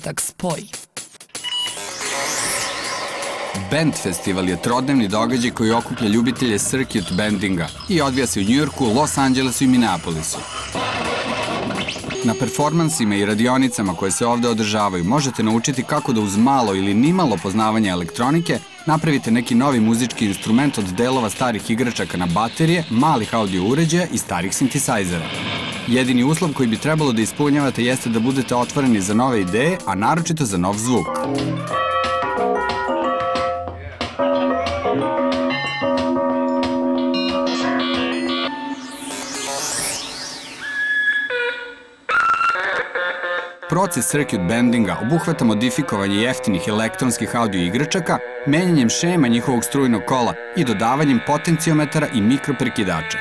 Kratak Spoj. Band Festival je trodnevni događaj koji okuplja ljubitelje circuit bendinga i odvija se u Njujorku, Los Angelesu i Minneapolisu. Na performansima i radionicama koje se ovde održavaju možete naučiti kako da uz malo ili nimalo poznavanja elektronike napravite neki novi muzički instrument od delova starih igračaka na baterije, malih audio uređaja i starih sintesajzera. Jedini uslov koji bi trebalo da ispunjavate jeste da budete otvoreni za nove ideje, a naročito za nov zvuk. Proces circuit bendinga obuhvata modifikovanje jeftinih elektronskih audio igračaka, menjanjem šema njihovog strujnog kola i dodavanjem potenciometara i mikroprekidača.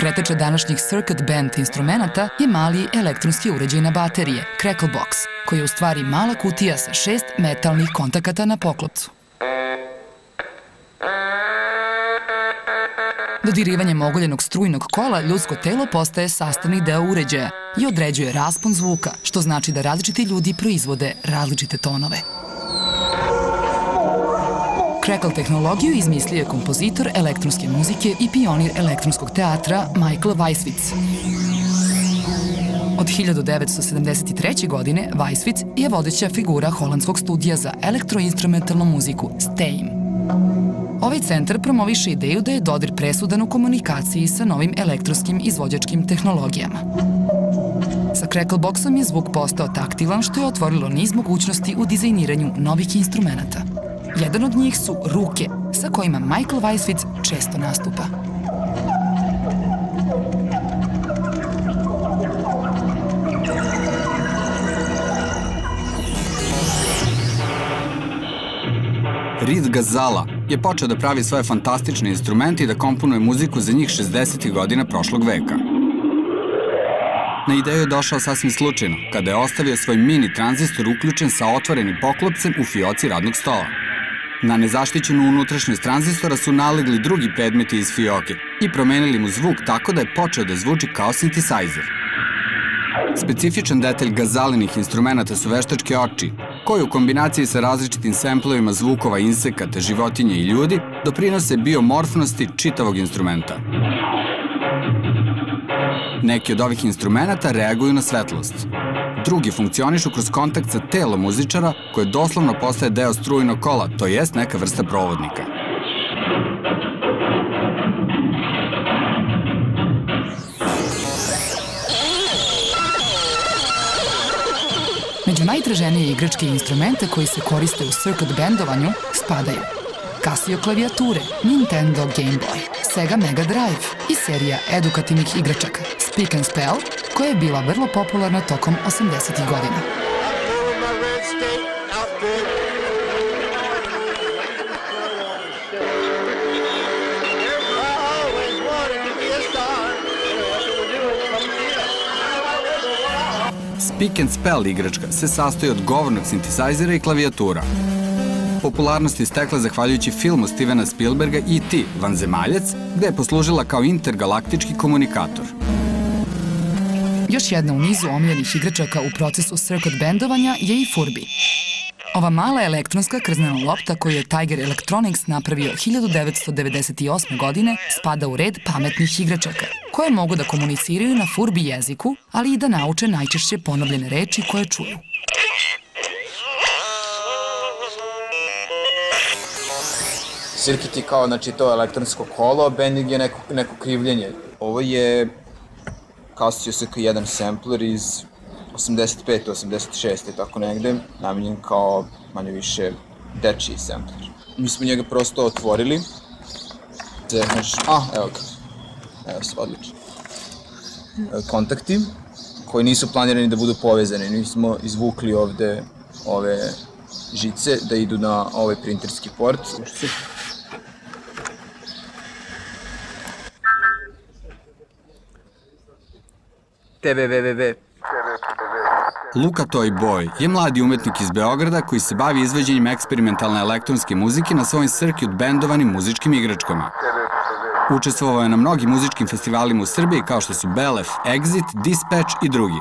Kretača današnjih circuit bend instrumenta je mali elektronski uređaj na baterije, Cracklebox, koji je u stvari mala kutija sa 6 metalnih kontakata na poklopcu. Dodirivanjem ogoljenog strujnog kola ljudsko telo postaje sastavni deo uređaja i određuje raspon zvuka, što znači da različiti ljudi proizvode različite tonove. Crackle tehnologiju izmislio je kompozitor elektronske muzike i pionir elektronskog teatra Michel Waisvisz. Od 1973. godine Waisvisz je vodeća figura holandskog studija za elektroinstrumentalnu muziku Steym. Ovaj centar promoviše ideju da je dodir presudan u komunikaciji sa novim elektronskim izvođačkim tehnologijama. Sa Crackleboxom je zvuk postao taktilan, što je otvorilo niz mogućnosti u dizajniranju novih instrumenta. Jedan od njih su ruke, sa kojima Michel Waisvisz često nastupa. Reed Ghazala je počeo da pravi svoje fantastične instrumente i da komponuje muziku za njih 60. godina prošlog veka. Na ideju je došao sasvim slučajno, kada je ostavio svoj mini tranzistor uključen sa otvorenim poklopcem u fioci radnog stola. Na nezaštićenu unutrašnjost tranzistora su nalegli drugi predmeti iz fioke i promenili mu zvuk tako da je počeo da zvuči kao sintesajzer. Specifičan detalj Ghazalinih instrumenta su veštačke oči, koji u kombinaciji sa različitim semplovima zvukova insekata, životinje i ljudi doprinose biomorfnosti čitavog instrumenta. Neki od ovih instrumenta reaguju na svetlost. Drugi funkcionišu kroz kontakt sa telom muzičara, koje doslovno postaje deo strujnog kola, to jest neka vrsta provodnika. Među najtraženije igračke instrumente koji se koriste u circuit bendovanju spadaju Casio klavijature, Nintendo Game Boy, Sega Mega Drive i serija edukativnih igračaka Speak and Spell, koja je bila vrlo popularna tokom 80-ih godina. Speak and Spell igračka se sastoji od govornog sintesajzera i klavijatura. Popularnost je stekla zahvaljujući filmu Stevena Spielberga E.T. Vanzemaljac, gde je poslužila kao intergalaktički komunikator. Još jedna u nizu omiljenih igračaka u procesu circuit bendovanja je i Furbi. Ova mala elektronska krznena lopta koju je Tiger Electronics napravio 1998. godine spada u red pametnih igračaka, koje mogu da komuniciraju na Furbi jeziku, ali i da nauče najčešće ponovljene reči koje čuju. Circuit je kao to elektronsko kolo, bending je neko krivljenje. Ovo je Casio SK-1 sampler iz 85. 86. tako negde, namenjen kao manje više dečiji sampler. Mi smo njega prosto otvorili. Evo ga. Evo se, odlično. Kontakti koji nisu planirani da budu povezani. Mi smo izvukli ovde ove žice da idu na ovaj printerski port. TVVVV. Luka Toyboy je mladi umetnik iz Beograda koji se bavi izvođenjem eksperimentalne elektronske muzike na svojim circuit bendovanim muzičkim igračkama. Učestvovao je na mnogim muzičkim festivalima u Srbiji kao što su Belef, Exit, Dispatch i drugi.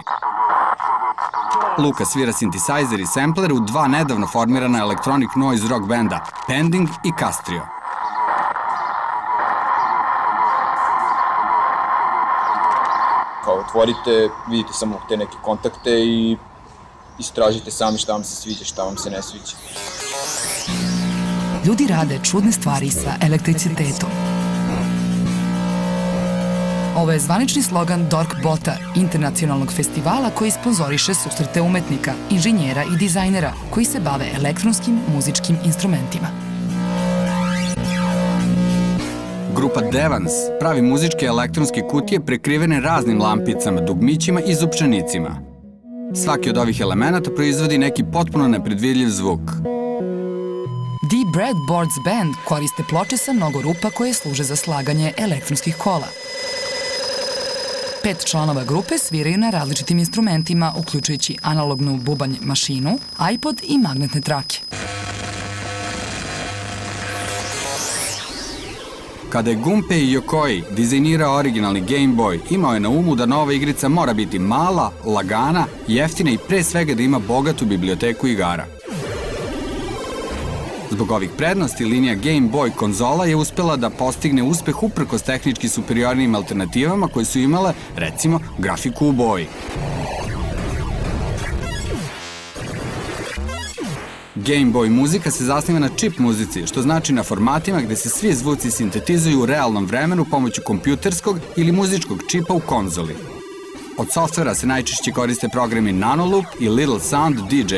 Luka svira synthesizer i sampler u dva nedavno formirana electronic noise rock benda, Pending i Castrio. Kao otvorite, vidite samo te neke kontakte i istražite sami šta vam se sviđa, šta vam se ne sviđa. Ljudi rade čudne stvari sa elektricitetom. Ovo je zvanični slogan Dorkbota, internacionalnog festivala koji sponzoriše susrete umetnika, inženjera i dizajnera koji se bave elektronskim muzičkim instrumentima. Grupa Devans pravi muzičke elektronske kutije prekrivene raznim lampicama, dugmićima i zupčanicima. Svaki od ovih elemenata proizvodi neki potpuno nepredvidljiv zvuk. D-Bread Boards Band koriste ploče sa mnogo rupa koje služe za slaganje elektronskih kola. 5 članova grupe sviraju na različitim instrumentima, uključujući analognu bubanj mašinu, iPod i magnetne trake. Kada je Gunpei Yokoi dizajnirao originalni Game Boy, imao je na umu da nova igrica mora biti mala, lagana, jeftina i pre svega da ima bogatu biblioteku igara. Zbog ovih prednosti, linija Game Boy konzola je uspela da postigne uspeh uprkos tehnički superiornim alternativama koje su imale, recimo, grafiku u boji. Game Boy muzika se zasniva na čip muzici, što znači na formatima gde se svi zvuci sintetizuju u realnom vremenu pomoću kompjuterskog ili muzičkog čipa u konzoli. Od softvera se najčešće koriste programi Nano Loop i Little Sound DJ.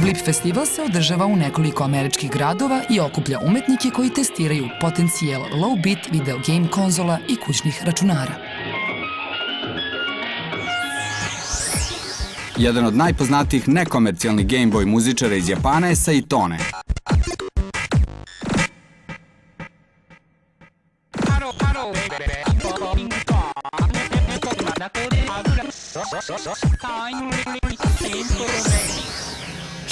Bleep Festival se održava u nekoliko američkih gradova i okuplja umetnike koji testiraju potencijal low-bit video game konzola i kućnih računara. Jedan od najpoznatijih nekomercijalnih Game Boy muzičara iz Japana je Saitone.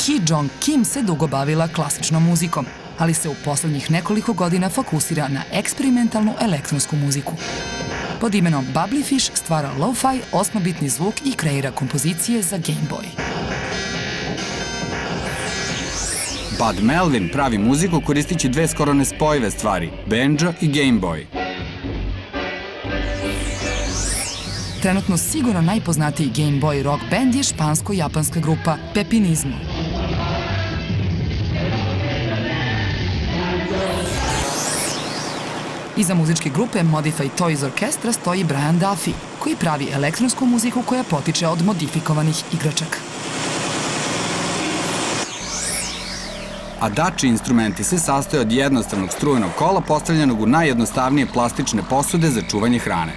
Hee Jong Kim se dugo bavila klasičnom muzikom, ali se u poslednjih nekoliko godina fokusira na eksperimentalnu elektronsku muziku. Pod imenom Bubblyfish stvara lo-fi, osmobitni zvuk i kreira kompozicije za Game Boy. Bud Melvin pravi muziku koristići dve skoro nespojive stvari, bendžo i Game Boy. Trenutno sigurno najpoznatiji Game Boy rock band je špansko-japanska grupa Pepinizmo. Iza muzičke grupe Modified Toy Orchestra stoji Brian Duffy, koji pravi elektronsku muziku koja potiče od modifikovanih igračaka. A dači instrumenti se sastoje od jednostavnog strujenog kola postavljenog u najjednostavnije plastične posude za čuvanje hrane.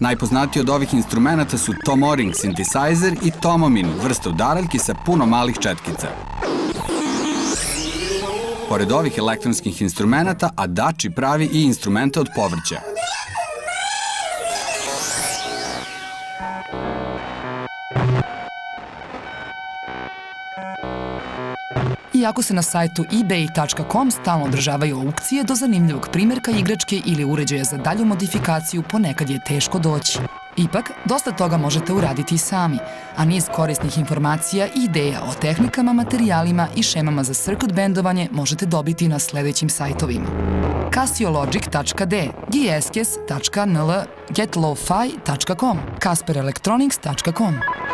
Najpoznatiji od ovih instrumenta su Tomoring synthesizer i Tupperwomin, vrsta udaraljki sa puno malih četkica. Pored ovih elektronskih instrumenta, Adachi pravi i instrumente od povrća. Iako se na sajtu ebay.com stalno održavaju aukcije, do zanimljivog primjerka igračke ili uređaja za dalju modifikaciju ponekad je teško doći. Ipak, dosta toga možete uraditi i sami, a niz korisnih informacija i ideja o tehnikama, materijalima i šemama za circuit bendovanje možete dobiti na sledećim sajtovima: casiologic.d, gskes.nl, getlofi.com, casperelectronics.com.